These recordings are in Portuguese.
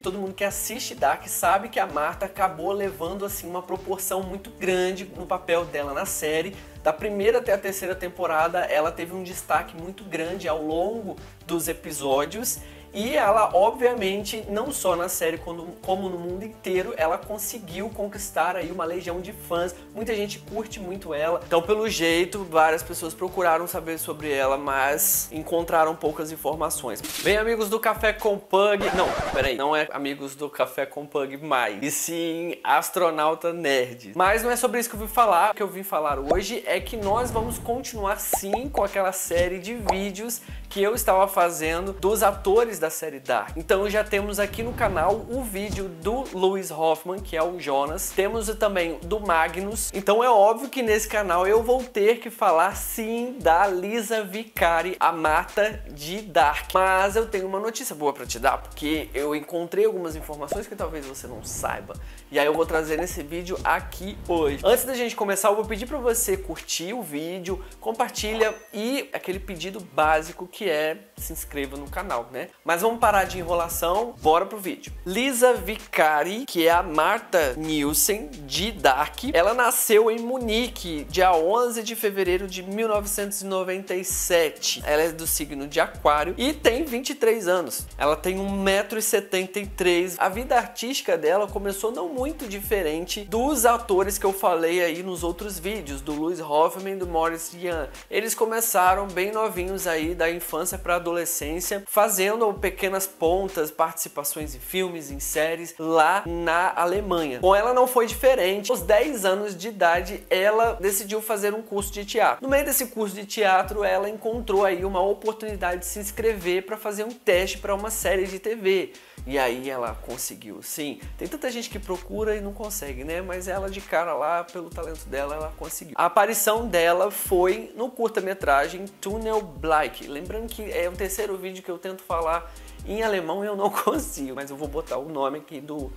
Todo mundo que assiste Dark sabe que a Martha acabou levando assim uma proporção muito grande no papel dela na série. Da primeira até a terceira temporada, ela teve um destaque muito grande ao longo dos episódios. E ela, obviamente, não só na série, como no mundo inteiro, ela conseguiu conquistar aí uma legião de fãs. Muita gente curte muito ela. Então, pelo jeito, várias pessoas procuraram saber sobre ela, mas encontraram poucas informações. Bem, amigos do Café com Pug... Não, peraí. Não é amigos do Café com Pug mais. E sim, Astronauta Nerd. Mas não é sobre isso que eu vim falar. O que eu vim falar hoje é que nós vamos continuar, sim, com aquela série de vídeos que eu estava fazendo dos atores da série Dark. Então já temos aqui no canal o vídeo do Louis Hofmann, que é o Jonas. Temos também do Magnus. Então é óbvio que nesse canal eu vou ter que falar sim da Lisa Vicari, a Martha de Dark. Mas eu tenho uma notícia boa pra te dar, porque eu encontrei algumas informações que talvez você não saiba. E aí eu vou trazer nesse vídeo aqui hoje. Antes da gente começar, eu vou pedir pra você curtir o vídeo, compartilha e aquele pedido básico que é se inscreva no canal, né? Mas vamos parar de enrolação, bora pro vídeo. Lisa Vicari, que é a Martha Nielsen de Dark, ela nasceu em Munique, dia 11 de fevereiro de 1997. Ela é do signo de Aquário e tem 23 anos. Ela tem 1,73 m. A vida artística dela começou não muito diferente dos atores que eu falei aí nos outros vídeos, do Louis Hofmann e do Maurice Lian. Eles começaram bem novinhos aí, da infância pra adolescência, fazendo pequenas pontas, participações em filmes, em séries, lá na Alemanha. Bom, ela não foi diferente. Aos 10 anos de idade, ela decidiu fazer um curso de teatro. No meio desse curso de teatro, ela encontrou aí uma oportunidade de se inscrever para fazer um teste para uma série de TV. E aí ela conseguiu, sim. Tem tanta gente que procura e não consegue, né? Mas ela de cara lá, pelo talento dela, ela conseguiu. A aparição dela foi no curta-metragem Tunnel Black. Lembrando que é o terceiro vídeo que eu tento falar em alemão e eu não consigo, mas eu vou botar o nome aqui do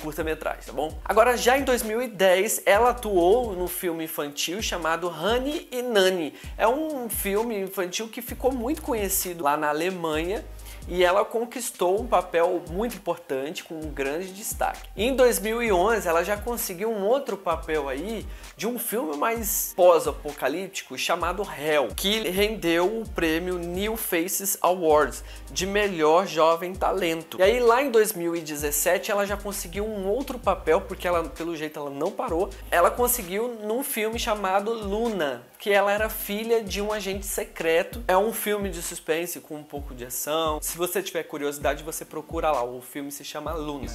curta-metragem, tá bom? Agora, já em 2010, ela atuou no filme infantil chamado Hani e Nani. É um filme infantil que ficou muito conhecido lá na Alemanha e ela conquistou um papel muito importante, com um grande destaque. Em 2011, ela já conseguiu um outro papel aí de um filme mais pós-apocalíptico chamado Hell, que rendeu o prêmio New Faces Awards de melhor jovem talento. E aí lá em 2017, ela já conseguiu um outro papel, porque ela, pelo jeito, ela não parou. Ela conseguiu num filme chamado Luna, que ela era filha de um agente secreto. É um filme de suspense com um pouco de ação. Se você tiver curiosidade, você procura lá. O filme se chama Luna.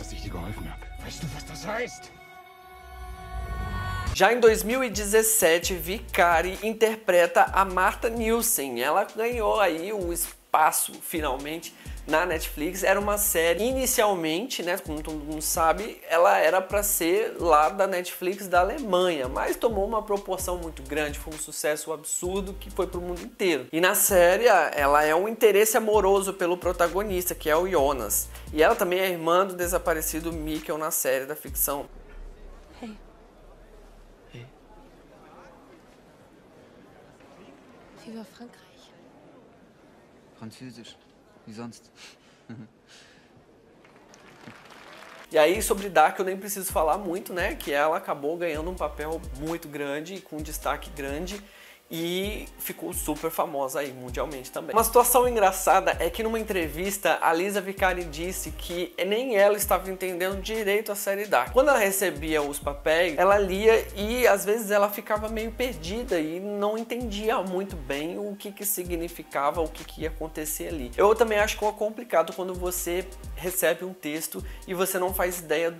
Já em 2017, Vicari interpreta a Martha Nielsen. Ela ganhou aí o espaço, finalmente, na Netflix. Era uma série, inicialmente, né, como todo mundo sabe, ela era para ser lá da Netflix da Alemanha, mas tomou uma proporção muito grande, foi um sucesso absurdo que foi pro mundo inteiro. E na série, ela é um interesse amoroso pelo protagonista, que é o Jonas. E ela também é irmã do desaparecido Mikkel na série da ficção. Hey. Hey. Viva Frankreich. Französisch. E aí, sobre Dark, eu nem preciso falar muito, né? Que ela acabou ganhando um papel muito grande, com um destaque grande, e ficou super famosa aí mundialmente também. Uma situação engraçada é que numa entrevista a Lisa Vicari disse que nem ela estava entendendo direito a série Dark. Quando ela recebia os papéis, ela lia e às vezes ela ficava meio perdida e não entendia muito bem o que significava, o que ia acontecer ali. Eu também acho que é complicado quando você recebe um texto e você não faz ideia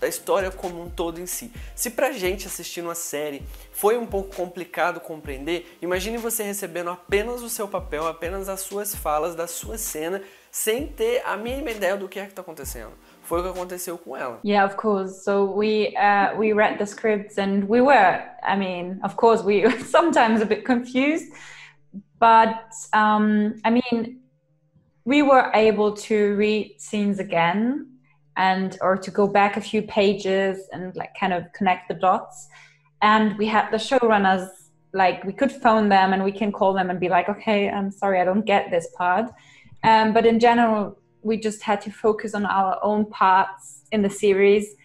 da história como um todo em si. Se pra gente assistindo a série foi um pouco complicado compreender, imagine você recebendo apenas o seu papel, apenas as suas falas, da sua cena, sem ter a mínima ideia do que é que tá acontecendo. Foi o que aconteceu com ela. Yeah, of course. So we read the scripts and we were, I mean, of course we were sometimes a bit confused, but I mean, we were able to read scenes again and or to go back a few pages and like kind of connect the dots. And we had the showrunners, like we could phone them and we can call them and be like, okay, I'm sorry, I don't get this part. But in general, we just had to focus on our own parts in the series,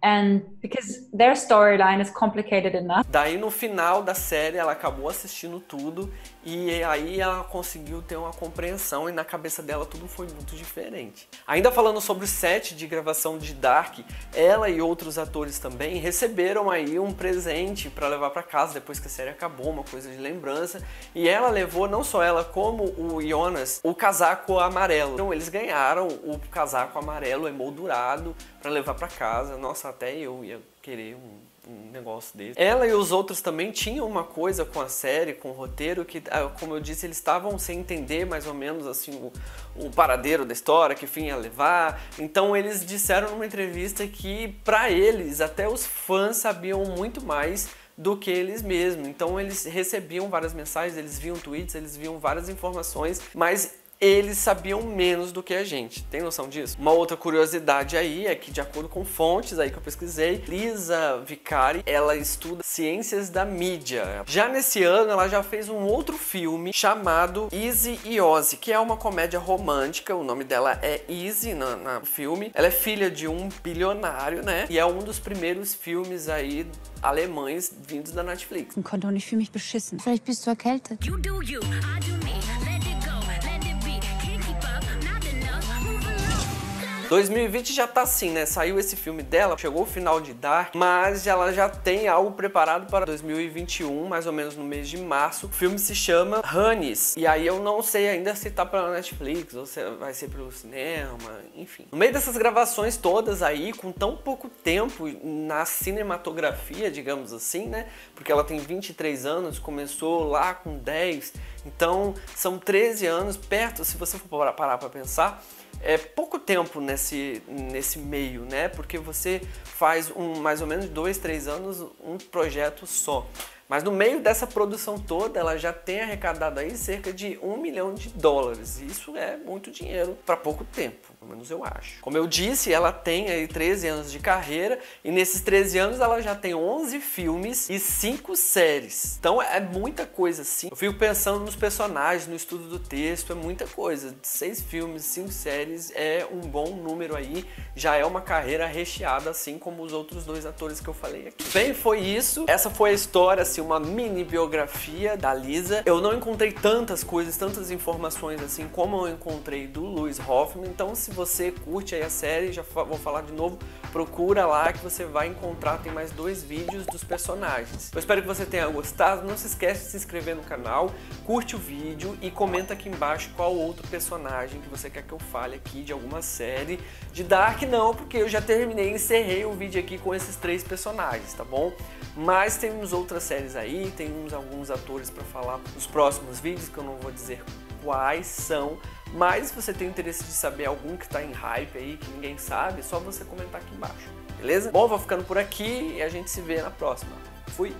and because their storyline is complicated enough. Daí no final da série ela acabou assistindo tudo e aí ela conseguiu ter uma compreensão e na cabeça dela tudo foi muito diferente. Ainda falando sobre o set de gravação de Dark, ela e outros atores também receberam aí um presente para levar para casa depois que a série acabou, uma coisa de lembrança, e ela levou, não só ela como o Jonas, o casaco amarelo. Então eles ganharam o casaco amarelo emoldurado para levar para casa. Nossa, até eu ia querer um negócio desse. Ela e os outros também tinham uma coisa com a série, com o roteiro, que, como eu disse, eles estavam sem entender mais ou menos assim o paradeiro da história, que fim ia levar. Então eles disseram numa entrevista que pra eles, até os fãs sabiam muito mais do que eles mesmos. Então eles recebiam várias mensagens, eles viam tweets, eles viam várias informações, mas eles sabiam menos do que a gente. Tem noção disso? Uma outra curiosidade aí é que, de acordo com fontes aí que eu pesquisei, Lisa Vicari, ela estuda ciências da mídia. Já nesse ano, ela já fez um outro filme chamado Easy e Ozzy, que é uma comédia romântica. O nome dela é Easy no filme. Ela é filha de um bilionário, né? E é um dos primeiros filmes aí alemães vindos da Netflix. Um condão, eu fühle mich beschissen. Vielleicht bist du erkältet. You do you, I do me. 2020 já tá assim, né? Saiu esse filme dela, chegou o final de Dark, mas ela já tem algo preparado para 2021, mais ou menos no mês de março. O filme se chama Hanes, e aí eu não sei ainda se tá pela Netflix ou se vai ser pelo cinema, enfim. No meio dessas gravações todas aí, com tão pouco tempo na cinematografia, digamos assim, né? Porque ela tem 23 anos, começou lá com 10, então são 13 anos perto, se você for parar pra pensar. É pouco tempo nesse meio, né? Porque você faz mais ou menos 2, 3 anos um projeto só. Mas no meio dessa produção toda, ela já tem arrecadado aí cerca de US$1 milhão. Isso é muito dinheiro para pouco tempo, pelo menos eu acho. Como eu disse, ela tem aí 13 anos de carreira e nesses 13 anos ela já tem 11 filmes e 5 séries. Então é muita coisa, sim. Eu fico pensando nos personagens, no estudo do texto, é muita coisa. 6 filmes, 5 séries é um bom número aí. Já é uma carreira recheada, assim como os outros 2 atores que eu falei aqui. Bem, foi isso. Essa foi a história, assim, uma mini biografia da Lisa. Eu não encontrei tantas coisas, tantas informações assim como eu encontrei do Louis Hofmann. Então se você curte aí a série, já vou falar de novo, procura lá que você vai encontrar, tem mais 2 vídeos dos personagens. Eu espero que você tenha gostado, não se esquece de se inscrever no canal, curte o vídeo e comenta aqui embaixo qual outro personagem que você quer que eu fale aqui de alguma série. De Dark não, porque eu já terminei, encerrei o vídeo aqui com esses 3 personagens, tá bom? Mas temos outras séries aí, temos alguns atores para falar nos próximos vídeos, que eu não vou dizer quais são, mas se você tem interesse de saber algum que tá em hype aí, que ninguém sabe, é só você comentar aqui embaixo, beleza? Bom, vou ficando por aqui e a gente se vê na próxima. Fui!